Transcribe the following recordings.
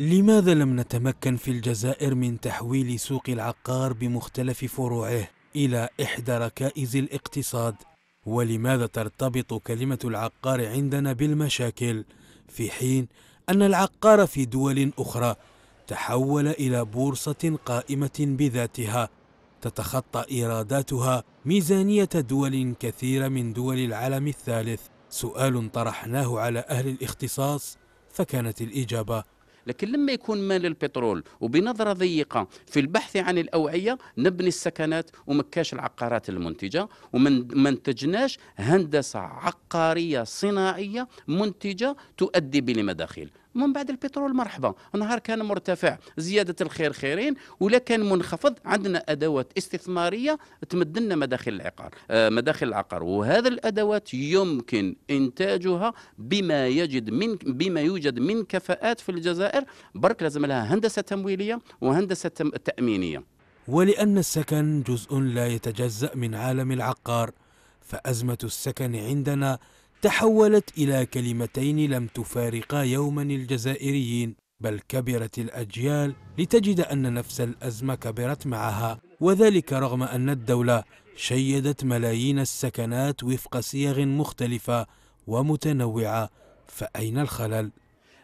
لماذا لم نتمكن في الجزائر من تحويل سوق العقار بمختلف فروعه إلى إحدى ركائز الاقتصاد؟ ولماذا ترتبط كلمة العقار عندنا بالمشاكل في حين أن العقار في دول أخرى تحول إلى بورصة قائمة بذاتها تتخطى إيراداتها ميزانية دول كثيرة من دول العالم الثالث؟ سؤال طرحناه على أهل الاختصاص فكانت الإجابة: لكن لما يكون مال البترول وبنظرة ضيقة في البحث عن الأوعية نبني السكنات ومكاش العقارات المنتجة وما ننتجناش هندسة عقارية صناعية منتجة تؤدي بالمداخيل. من بعد البترول مرحبا، نهار كان مرتفع زيادة الخير خيرين، ولا كان منخفض عندنا أدوات استثمارية تمد لنا مداخل العقار، وهذه الأدوات يمكن إنتاجها بما يوجد من كفاءات في الجزائر، برك لازم لها هندسة تمويلية وهندسة تأمينية. ولأن السكن جزء لا يتجزأ من عالم العقار، فأزمة السكن عندنا تحولت إلى كلمتين لم تفارقا يوما الجزائريين، بل كبرت الأجيال لتجد أن نفس الأزمة كبرت معها، وذلك رغم أن الدولة شيدت ملايين السكنات وفق صيغ مختلفة ومتنوعة، فأين الخلل؟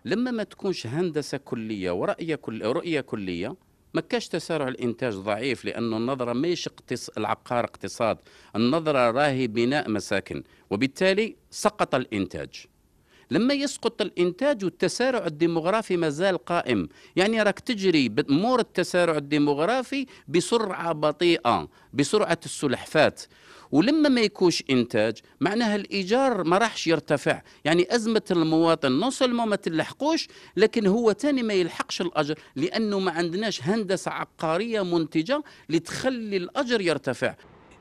لما ما تكونش هندسة كلية ورؤية كلية ما كاش تسارع الانتاج ضعيف، لانه النظره ماهيش العقار اقتصاد، النظره راهي بناء مساكن، وبالتالي سقط الانتاج. لما يسقط الانتاج والتسارع الديموغرافي مازال قائم، يعني راك تجري بامور التسارع الديموغرافي بسرعه بطيئه، بسرعه السلحفات. ولما ما يكونش انتاج معناها الايجار ما راحش يرتفع، يعني ازمه المواطن نوصل ما تلحقوش، لكن هو تاني ما يلحقش الاجر لانه ما عندناش هندسه عقاريه منتجه لتخلي الاجر يرتفع.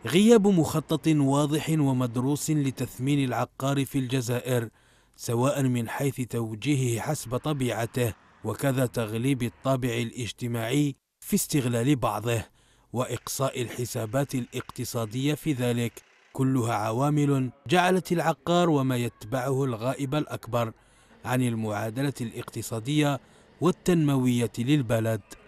غياب مخطط واضح ومدروس لتثمين العقار في الجزائر سواء من حيث توجيهه حسب طبيعته، وكذا تغليب الطابع الاجتماعي في استغلال بعضه وإقصاء الحسابات الاقتصادية في ذلك، كلها عوامل جعلت العقار وما يتبعه الغائب الأكبر عن المعادلة الاقتصادية والتنموية للبلد.